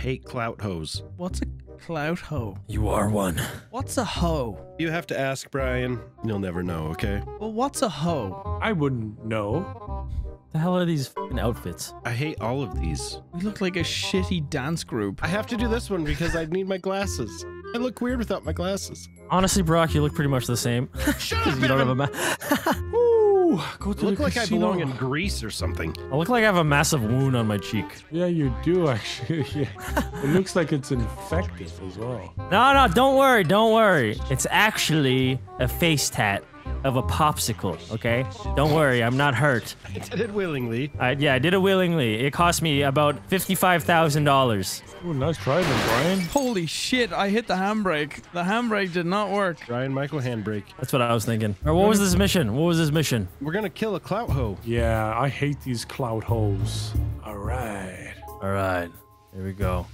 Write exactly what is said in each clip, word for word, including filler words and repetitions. hate clout hoes. What's a clout hoe? You are one. What's a hoe? You have to ask, Brian. You'll never know, okay? Well, what's a hoe? I wouldn't know. The hell are these f***ing outfits? I hate all of these. We look like a shitty dance group. I have to do this one because I need my glasses. I look weird without my glasses. Honestly, Brock, you look pretty much the same. Shut up, you don't have a mask. Ooh, go to I look the like casino. I belong in Greece or something. I look like I have a massive wound on my cheek. Yeah, you do, actually. Yeah. It looks like it's infected as well. No, no, don't worry, don't worry. It's actually a face tat of a popsicle, okay? Don't worry, I'm not hurt. I did it willingly. I, yeah, I did it willingly. It cost me about fifty-five thousand dollars. Ooh, nice try then, Brian. Holy shit, I hit the handbrake. The handbrake did not work. Brian Michael handbrake. That's what I was thinking. Or what was this mission? What was this mission? We're gonna kill a clout hoe. Yeah, I hate these clout hoes. All right. All right, here we go.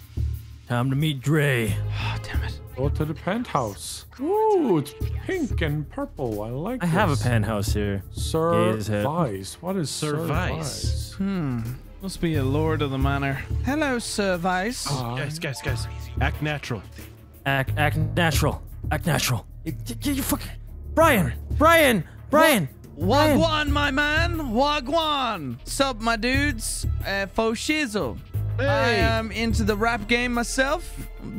Time to meet Dre. Oh, damn it. Go to the penthouse. Ooh, it's pink and purple. I like I this. have a penthouse here. Sir Vice. What is Sir Vice? Hmm. Must be a lord of the manor. Hello, Sir Vice. Uh, guys, guys, guys. Act natural. Act, act natural. Act natural. You, you, you fucking... Brian! Brian! Brian! Brian. Wagwan, my man! Wagwan! Sup, my dudes? Uh, faux shizzle. Hey. I am into the rap game myself.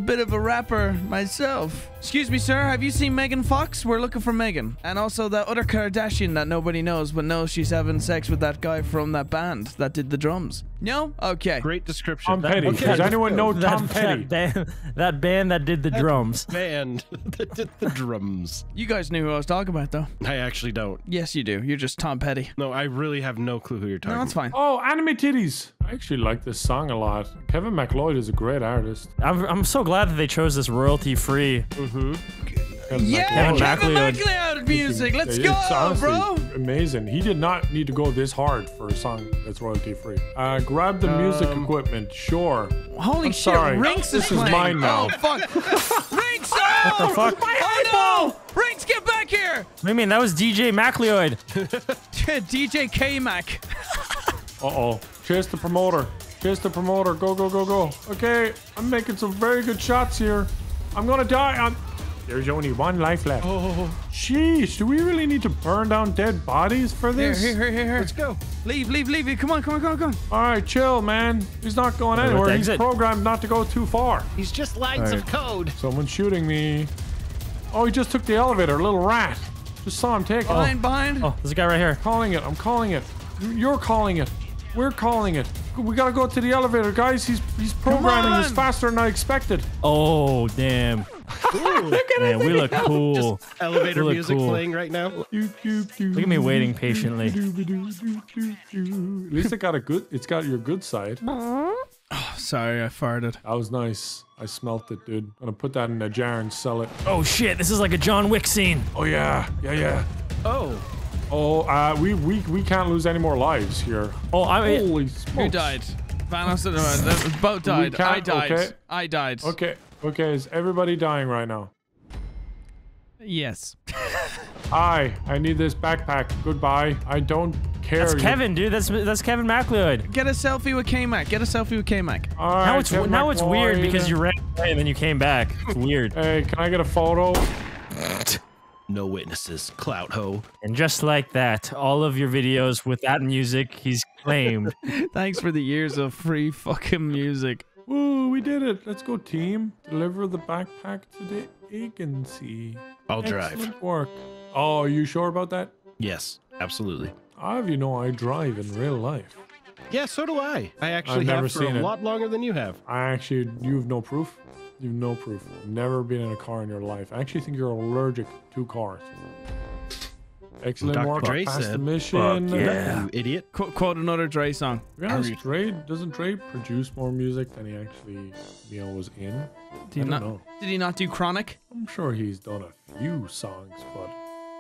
Bit of a rapper myself. Excuse me, sir. Have you seen Megan Fox? We're looking for Megan. And also that other Kardashian that nobody knows, but knows she's having sex with that guy from that band that did the drums. No? Okay. Great description. Tom Petty. Okay. Does anyone know Tom that, Petty? That band, that band that did the that drums. Band that did the drums. You guys knew who I was talking about, though. I actually don't. Yes, you do. You're just Tom Petty. No, I really have no clue who you're talking about. No, that's fine. Oh, anime titties. I actually like this song a lot. Kevin MacLeod is a great artist. I'm, I'm so glad that they chose this royalty-free. Mm-hmm. Kevin yeah, MacLeod. Kevin MacLeod music. Let's go, honestly, bro. Amazing. He did not need to go this hard for a song that's royalty-free. Uh, grab the um, music equipment. Sure. Holy I'm shit! Sorry. Rinks is this playing. is mine now. Oh fuck! Rinks! Oh, what the fuck? My oh, no! Rinks, get back here! I mean, that was D J MacLeod. D J K Mac. Uh-oh. Cheers to promoter. Cheers to promoter. Go, go, go, go. Okay, I'm making some very good shots here. I'm gonna die. I'm... There's only one life left. Oh. Sheesh, do we really need to burn down dead bodies for this? Here, here, here, here. Let's go. Leave, leave, leave. Come on, come on, come on, come on. All right, chill, man. He's not going anywhere. He's programmed not to go too far. He's just lines right. of code. Someone's shooting me. Oh, he just took the elevator. Little rat. Just saw him take it. Behind, oh. behind. Oh, there's a guy right here. I'm calling it. I'm calling it. You're calling it. We're calling it. We gotta go to the elevator, guys. He's he's programming is faster than I expected. Oh, damn. Look at Man, we look cool. Just elevator look music cool. playing right now. Look at me waiting patiently. At least it got a good. It's got your good side. Oh, sorry, I farted. That was nice. I smelt it, dude. I'm gonna put that in a jar and sell it. Oh shit! This is like a John Wick scene. Oh yeah, yeah, yeah. Oh. Oh, uh, we, we we can't lose any more lives here. Oh, I mean, holy smokes. Who died? Vanos, the boat died. I died. Okay. I died. Okay, okay. Is everybody dying right now? Yes. Hi, I need this backpack. Goodbye. I don't care. That's Kevin, dude. That's that's Kevin MacLeod. Get a selfie with K-Mac. Get a selfie with K-Mac. All right. Now it's Kevin now McElroy. It's weird because you ran away and then you came back. It's weird. Hey, can I get a photo? No witnesses, clout ho. And just like that, all of your videos with that music, he's claimed. Thanks for the years of free fucking music. Ooh, we did it. Let's go, team. Deliver the backpack to the agency. I'll Excellent drive. Work. Oh, are you sure about that? Yes, absolutely. I have you know I drive in real life. Yeah, so do I. I actually I've have never for seen a it. lot longer than you have. I actually, you have no proof. You've no proof. Never been in a car in your life. I actually think you're allergic to cars. Excellent Doctor work. Dre Past said, the mission. Yeah, you idiot. Qu quote another Dre song. Honest, Dre, doesn't Dre produce more music than he actually, you know, was in? Did I don't not, know. Did he not do Chronic? I'm sure he's done a few songs, but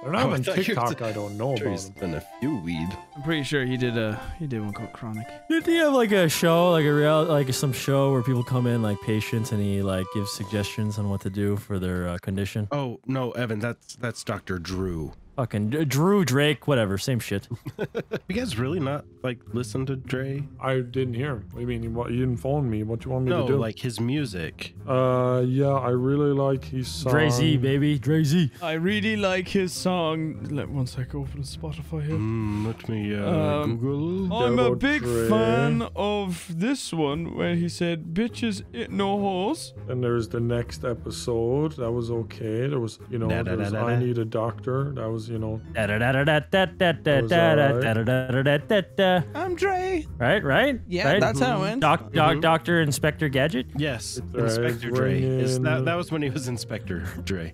they're not oh, on TikTok. I don't know about him. Done a few weed. I'm pretty sure he did a he did one called Chronic. Did he have like a show, like a real, like some show where people come in like patients and he like gives suggestions on what to do for their uh, condition? Oh no, Evan, that's that's Doctor Drew. Fucking Drew, Drake, whatever, same shit. You guys really not like listen to Dre? I didn't hear him. What do you mean? You didn't phone me. What do you want me no, to do? No, like his music. Uh, yeah, I really like his song. Dre Z, baby, Dre Z. I really like his song. Let one sec, open Spotify here. Mm, let me uh, um, Google. I'm a big Dre. fan of this one where he said, "Bitches, it no hoes." And there's the next episode. That was okay. There was, you know, da, da, there was da, da, da. I Need a Doctor. That was. You know, I'm Dre. Right, right. Yeah, right? That's how it went. Doc, doc, mm-hmm. Doctor Inspector Gadget. Yes, Inspector Dre. Is that that was when he was Inspector Dre.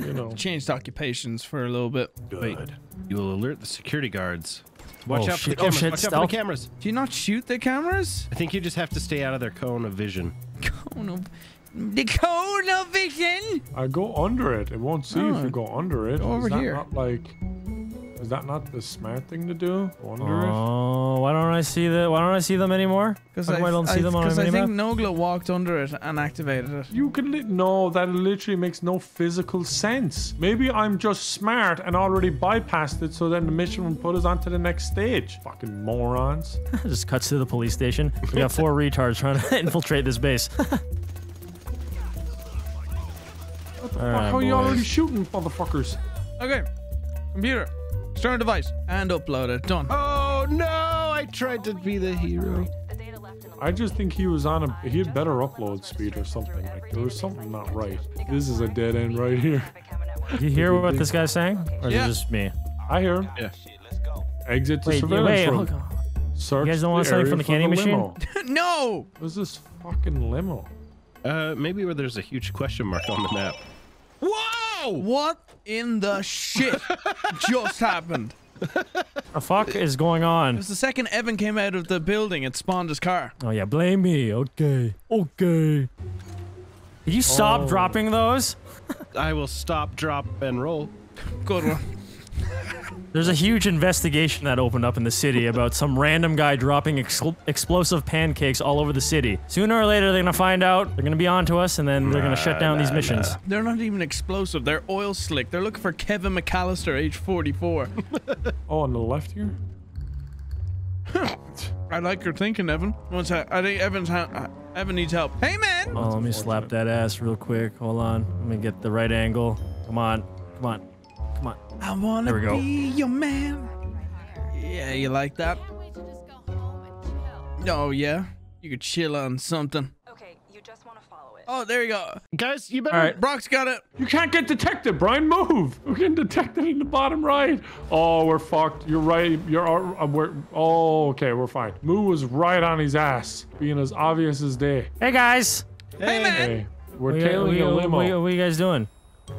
You know, changed occupations for a little bit. Good. Wait, you will alert the security guards. Watch oh, out for shit. the cameras. Oh, shit, Watch stealth. out for the cameras. Do you not shoot the cameras? I think you just have to stay out of their cone of vision. Cone of. The cone of vision. I go under it. It won't see oh. if you go under it. Go over is that here. Not like, is that not the smart thing to do? Under oh, it? why don't I see the? Why don't I see them anymore? Because I, I don't see I, them on Because I think Nogla walked under it and activated it. You can li no. That literally makes no physical sense. Maybe I'm just smart and already bypassed it. So then the mission will put us onto the next stage. Fucking morons. Just cuts to the police station. We got four retards trying to infiltrate this base. All right, how are you already shooting, motherfuckers? Okay. Computer. Start a device. And upload it. Done. Oh, no! I tried to be the hero. I just think he was on a... He had better upload speed or something. Like, there was something not right. This is a dead end right here. Do you hear what this guy's saying? Or is yeah. it just me? I hear him. Yeah. Exit to wait, surveillance wait, room. Hold on. Search you guys don't want something from the candy the machine? No! What is this fucking limo? Uh, maybe where there's a huge question mark on the map. Whoa! What in the shit just happened? The fuck is going on? It was the second Evan came out of the building and spawned his car. Oh yeah, blame me. Okay. Okay. Did you stop oh. dropping those? I will stop, drop, and roll. Good one. There's a huge investigation that opened up in the city about some random guy dropping ex explosive pancakes all over the city. Sooner or later, they're gonna find out, they're gonna be on to us, and then they're gonna shut down nah, these missions. Nah. They're not even explosive, they're oil slick. They're looking for Kevin McAllister, age forty-four. Oh, on the left here? I like your thinking, Evan. Once I, I think Evan's ha Evan needs help. Hey, man! Oh, let me slap that ass real quick. Hold on. Let me get the right angle. Come on. Come on. Come on. I wanna there we go. be your man. Yeah, you like that? Oh yeah, you could chill on something. Okay, you just wanna follow it. Oh, there you go, guys. You better. All right. Brock's got it. You can't get detected, Brian. Move. We're getting detected in the bottom right. Oh, we're fucked. You're right. You're. Uh, we're. Oh, okay. We're fine. Moo was right on his ass, being as obvious as day. Hey guys. Hey, hey man. Hey. We're tailing a limo. We, what are you guys doing?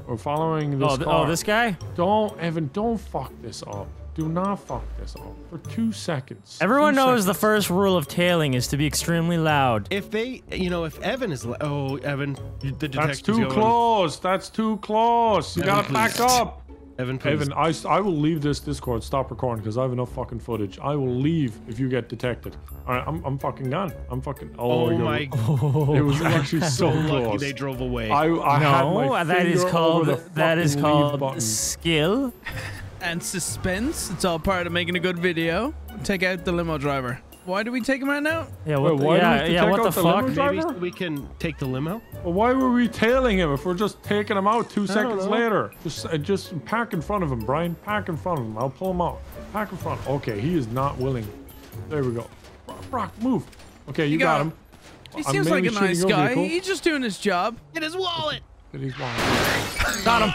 We're following this oh, th car. Oh, this guy? Don't, Evan, don't fuck this up. Do not fuck this up for two seconds. Everyone two knows seconds. the first rule of tailing is to be extremely loud. If they, you know, if Evan is, oh, Evan, the detective's That's too going. close. That's too close. You Evan, gotta please. back up. Evan, please. Evan, I, I will leave this Discord. Stop recording because I have enough fucking footage. I will leave if you get detected. All right, I'm, I'm fucking gone. I'm fucking. Oh, oh my! Oh, it was actually so close. They drove away. I, I no, had my that is called that is called skill and suspense. It's all part of making a good video. Take out the limo driver. Why do we take him right now? Yeah, what Wait, the, why yeah, do we yeah, take what out the, the fuck? Maybe we can take the limo? Well, why were we tailing him if we're just taking him out two I seconds later? Just uh, just park in front of him, Brian. Park in front of him. I'll pull him out. Park in front. Okay, he is not willing. There we go. Brock, Brock move. Okay, you, you got, got him. He seems like a nice guy. He's just doing his job. Get his wallet. Get his wallet. Got him.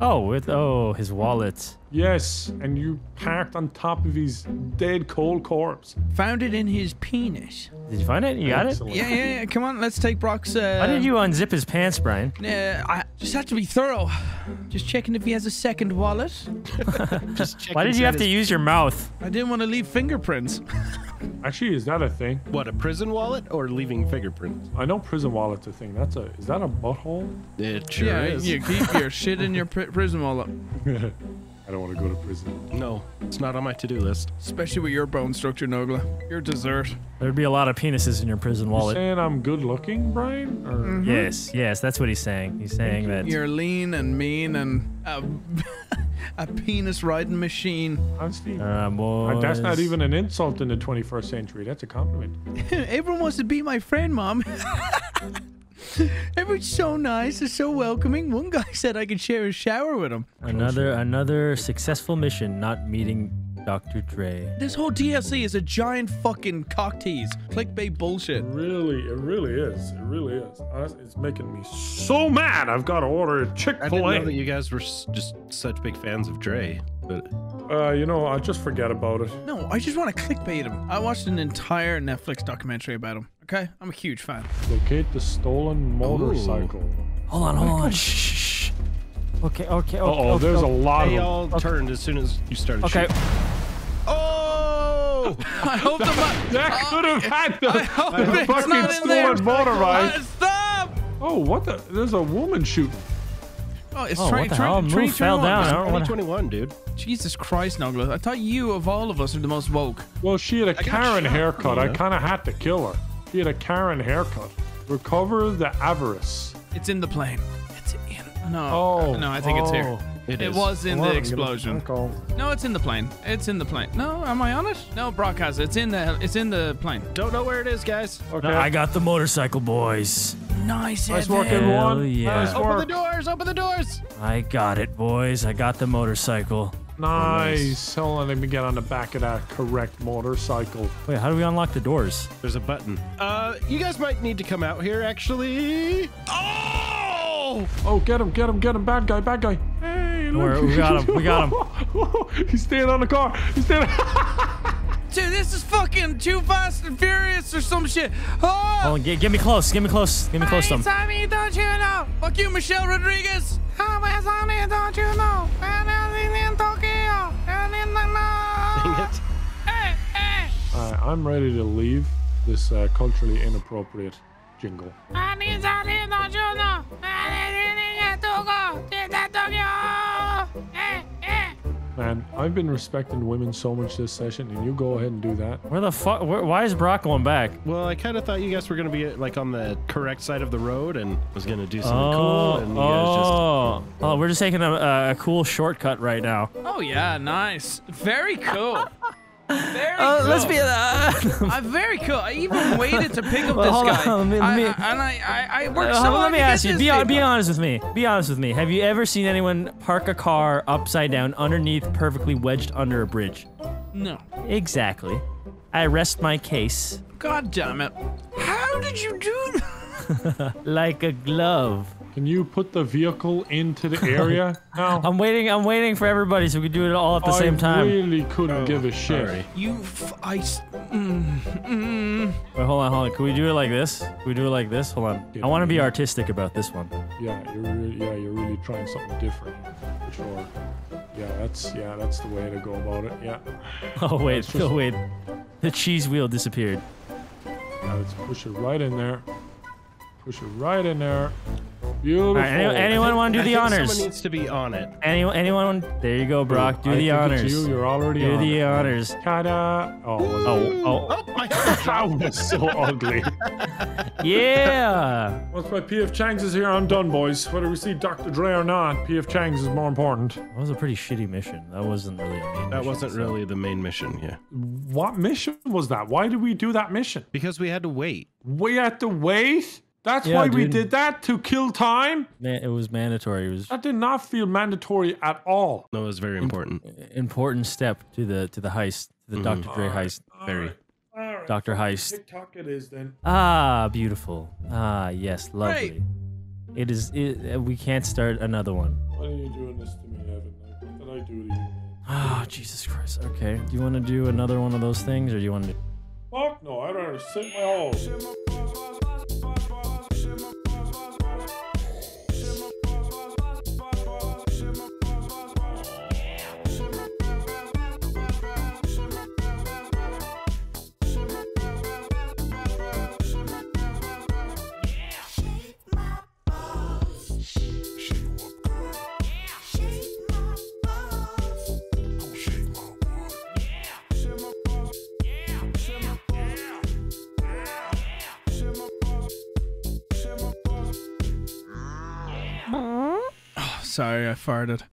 Oh, with oh, his wallet. Yes, and you parked on top of his dead cold corpse. Found it in his penis. Did you find it? You got Excellent. it? Yeah, yeah, yeah. Come on, let's take Brock's... Uh... Why did you unzip his pants, Brian? Yeah, uh, I just had to be thorough. Just checking if he has a second wallet. Just checking. Why did you have his... to use your mouth? I didn't want to leave fingerprints. Actually, is that a thing? What, a prison wallet or leaving fingerprints? I know prison wallet's a thing. That's a... Is that a butthole? It sure yeah, is. You keep your shit in your pr prison wallet. I don't want to go to prison. No, it's not on my to-do list. Especially with your bone structure, Nogla. Your dessert. There'd be a lot of penises in your prison wallet. You're saying I'm good looking, Brian? Or? Mm-hmm. Yes, yes, that's what he's saying. He's saying you. that... You're lean and mean and a, a penis-riding machine. Honestly, uh, boys. That's not even an insult in the twenty-first century. That's a compliment. Everyone wants to be my friend, Mom. Everyone's so nice, they're so welcoming. One guy said I could share a shower with him. Another another successful mission, not meeting Doctor Dre. This whole D L C is a giant fucking cock tease. Clickbait bullshit. It really, it really is. It really is. Honestly, it's making me so mad. I've got to order a Chick-fil-A. I didn't know that you guys were just such big fans of Dre, but... Uh, you know, I just forget about it. No, I just want to clickbait him. I watched an entire Netflix documentary about him. Okay? I'm a huge fan. Locate the stolen motorcycle. Ooh. Hold on, hold on. Shh. Okay, okay, okay. Uh-oh, okay, there's okay. a lot they of They all okay. turned as soon as you started Okay. shooting. Oh! I hope that, the... That could have uh, had the, the fucking not stolen there. motorized. Stop! Oh, what the? There's a woman shooting. Oh, it's oh, what the hell? Move fell down. I don't want to. twenty-one, dude. Jesus Christ, Nogla. I thought you, of all of us, are the most woke. Well, she had a I Karen haircut. You know? I kind of had to kill her. She had a Karen haircut. Recover the avarice. It's in the plane. It's in. No. Oh. No, I think oh, it's here. It, it is. was in well, the explosion. No, it's in the plane. It's in the plane. No, am I on it? No, Brock has it. It's in the. It's in the plane. Don't know where it is, guys. Okay. No, I got the motorcycle, boys. Nice, nice work, everyone. Yeah. Nice work. Open the doors. Open the doors. I got it, boys. I got the motorcycle. Nice. Hold on, let me get on the back of that correct motorcycle. Wait, how do we unlock the doors? There's a button. Uh, you guys might need to come out here, actually. Oh! Oh, get him, get him, get him. Bad guy, bad guy. Hey, look. We got him. We got him. He's staying on the car. He's staying. Dude, this is fucking too fast and furious or some shit. Oh, oh get, get me close. Get me close. Get me close. Hey, Tommy, don't you know? Fuck you, Michelle Rodriguez. How about Tommy, don't you know? I'm in Tokyo. I'm in the north. Dang it. Hey, hey. Uh, I'm ready to leave this uh, culturally inappropriate jingle. I need Tommy, don't you know? I'm in Tokyo. Hey, hey. Man, I've been respecting women so much this session, and you go ahead and do that. Where the fuck? Why is Brock going back? Well, I kind of thought you guys were going to be, like, on the correct side of the road and was going to do something oh, cool. And oh, guys just, oh, we're just taking a, a cool shortcut right now. Oh, yeah, nice. Very cool. Very uh, cool. Let's be. Uh, I'm very cool. I even waited to pick up well, this guy. On, me, I, I, and I, I, I worked uh, so hard. Let me to ask you. Be, be honest with me. Be honest with me. Have you ever seen anyone park a car upside down underneath, perfectly wedged under a bridge? No. Exactly. I rest my case. God damn it! How did you do that? Like a glove. Can you put the vehicle into the area now? I'm waiting. I'm waiting for everybody so we can do it all at the I same time. I really couldn't oh, give a shit. Sorry. You, f I. Mm, mm. Wait, hold on, hold on. Can we do it like this? Can we do it like this? Hold on. Get I want to be artistic about this one. Yeah, you're really, yeah, you're really trying something different. For sure. Yeah, that's yeah, that's the way to go about it. Yeah. Oh wait, just, oh wait, the cheese wheel disappeared. Yeah, let's push it right in there. Push it right in there. Beautiful. Right, anyone, anyone want to do I the honors? Someone needs to be on it. Anyone? Anyone? There you go, Brock. Do I the honors. You, you're already do on the it. honors. Ta-da! Oh, oh, oh, oh! My God, that was so ugly. Yeah. Once my P F Chang's is here, I'm done, boys. Whether we see Doctor Dre or not, P F Chang's is more important. That was a pretty shitty mission. That wasn't really. A main that mission, wasn't so. really the main mission. Yeah. What mission was that? Why did we do that mission? Because we had to wait. We had to wait. That's yeah, why dude. we did that, to kill time? Man, it was mandatory. It was... That did not feel mandatory at all. No, it was very important. Im important step to the to the heist, to the mm-hmm. Doctor Dre right, heist. All very. All right. Doctor Heist. TikTok it is then. Ah, beautiful. Ah, yes, lovely. Great. It is. It, we can't start another one. Why are you doing this to me, Evan? What did I do to you? Ah, oh, Jesus Christ. Okay. Do you want to do another one of those things, or do you want to? Fuck no! I'd rather sit in my hole. Sorry, I farted.